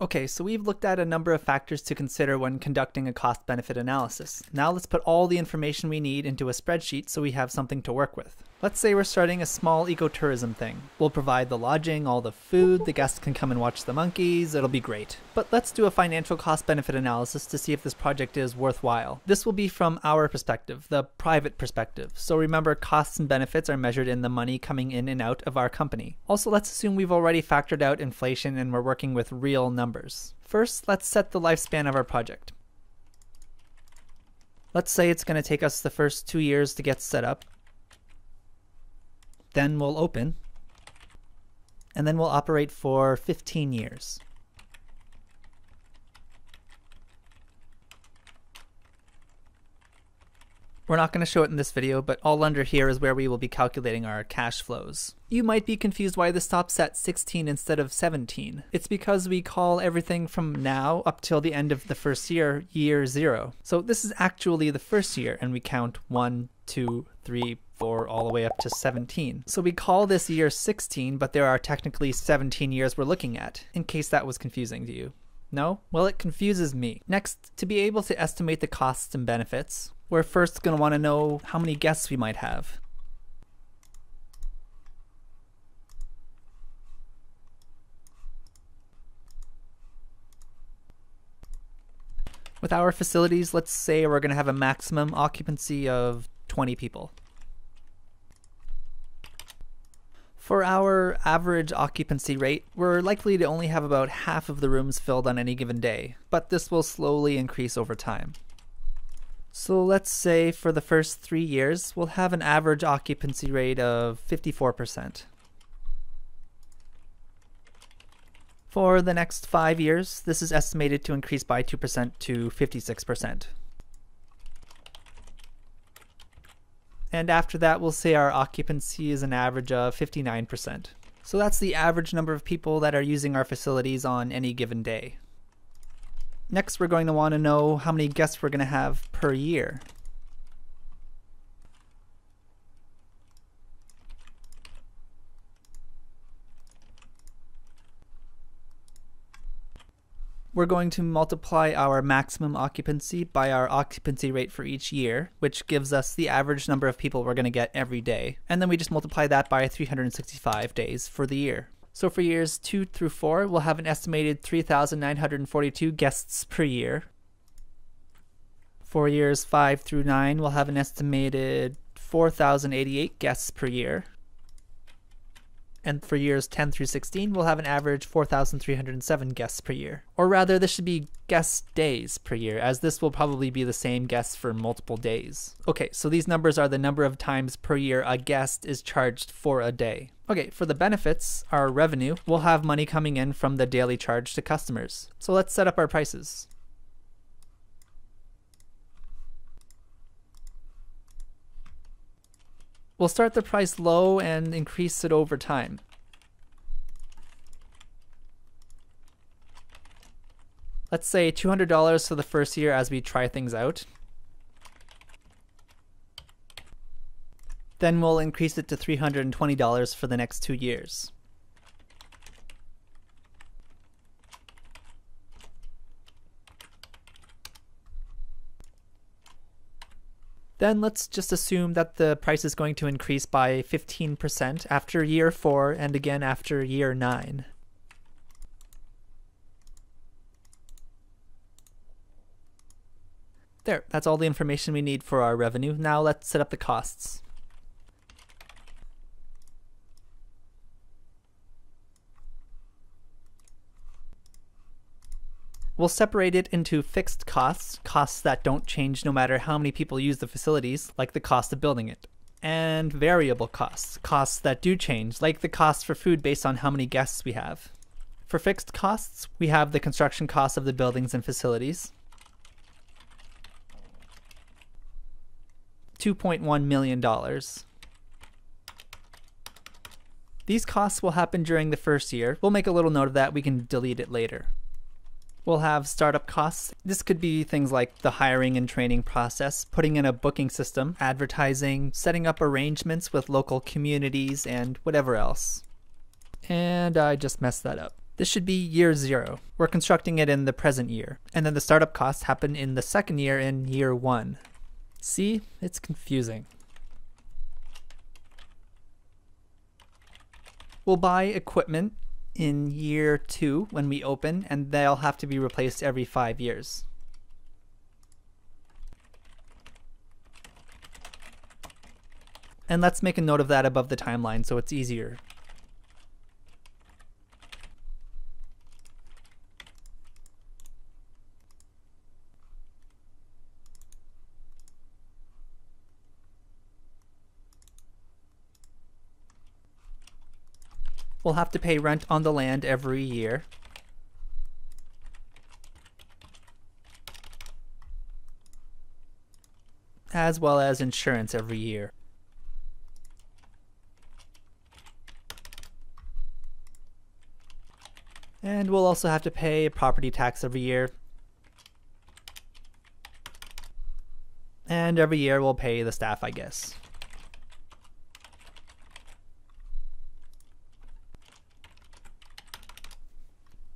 Okay, so we've looked at a number of factors to consider when conducting a cost-benefit analysis. Now let's put all the information we need into a spreadsheet so we have something to work with. Let's say we're starting a small ecotourism thing. We'll provide the lodging, all the food, the guests can come and watch the monkeys, it'll be great. But let's do a financial cost-benefit analysis to see if this project is worthwhile. This will be from our perspective, the private perspective. So remember, costs and benefits are measured in the money coming in and out of our company. Also, let's assume we've already factored out inflation and we're working with real numbers. First, let's set the lifespan of our project. Let's say it's going to take us the first 2 years to get set up. Then we'll open, and then we'll operate for 15 years. We're not going to show it in this video, but all under here is where we will be calculating our cash flows. You might be confused why this stops at 16 instead of 17. It's because we call everything from now up till the end of the first year, year zero. So this is actually the first year, and we count 1, 2, 3, 4, all the way up to 17. So we call this year 16, but there are technically 17 years we're looking at, in case that was confusing to you. No? Well, it confuses me. Next, to be able to estimate the costs and benefits, we're first going to want to know how many guests we might have. With our facilities, let's say we're going to have a maximum occupancy of 20 people. For our average occupancy rate, we're likely to only have about half of the rooms filled on any given day, but this will slowly increase over time. So let's say for the first 3 years, we'll have an average occupancy rate of 54%. For the next 5 years, this is estimated to increase by 2% to 56%. And after that, we'll say our occupancy is an average of 59%. So that's the average number of people that are using our facilities on any given day. Next, we're going to want to know how many guests we're going to have per year. We're going to multiply our maximum occupancy by our occupancy rate for each year, which gives us the average number of people we're going to get every day. And then we just multiply that by 365 days for the year. So for years 2 through 4, we'll have an estimated 3,942 guests per year. For years 5 through 9, we'll have an estimated 4,088 guests per year. And for years 10 through 16, we'll have an average 4,307 guests per year. Or rather, this should be guest days per year, as this will probably be the same guests for multiple days. Okay, so these numbers are the number of times per year a guest is charged for a day. Okay, for the benefits, our revenue, we'll have money coming in from the daily charge to customers. So let's set up our prices. We'll start the price low and increase it over time. Let's say $200 for the first year as we try things out. Then we'll increase it to $320 for the next 2 years. Then let's just assume that the price is going to increase by 15% after year 4 and again after year 9. There, that's all the information we need for our revenue. Now let's set up the costs. We'll separate it into fixed costs that don't change no matter how many people use the facilities, like the cost of building it, and variable costs that do change, like the cost for food based on how many guests we have. For fixed costs, we have the construction costs of the buildings and facilities, $2.1 million. These costs will happen during the first year. We'll make a little note of that. We can delete it later. We'll have startup costs. This could be things like the hiring and training process, putting in a booking system, advertising, setting up arrangements with local communities, and whatever else. And I just messed that up. This should be year 0. We're constructing it in the present year. And then the startup costs happen in the second year in year 1. See, it's confusing. We'll buy equipment in year 2 when we open, and they'll have to be replaced every 5 years. And let's make a note of that above the timeline so it's easier. We'll have to pay rent on the land every year. As well as insurance every year. And we'll also have to pay a property tax every year. And every year we'll pay the staff, I guess.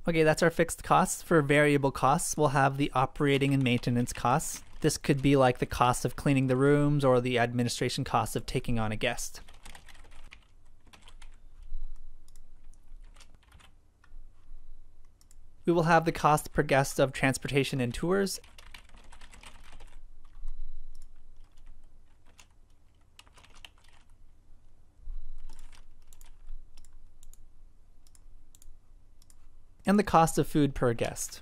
Okay, that's our fixed costs. For variable costs, we'll have the operating and maintenance costs. This could be like the cost of cleaning the rooms or the administration costs of taking on a guest. We will have the cost per guest of transportation and tours. And the cost of food per guest.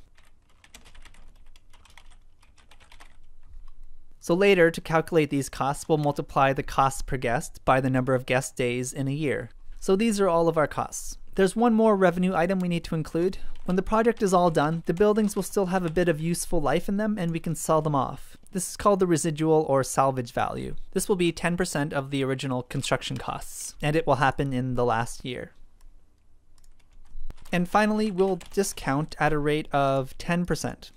So later, to calculate these costs, we'll multiply the cost per guest by the number of guest days in a year. So these are all of our costs. There's one more revenue item we need to include. When the project is all done, the buildings will still have a bit of useful life in them and we can sell them off. This is called the residual or salvage value. This will be 10% of the original construction costs, and it will happen in the last year. And finally, we'll discount at a rate of 10%.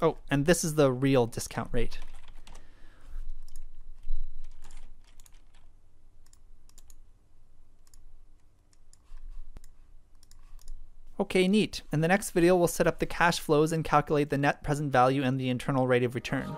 Oh, and this is the real discount rate. Okay, neat. In the next video, we'll set up the cash flows and calculate the net present value and the internal rate of return.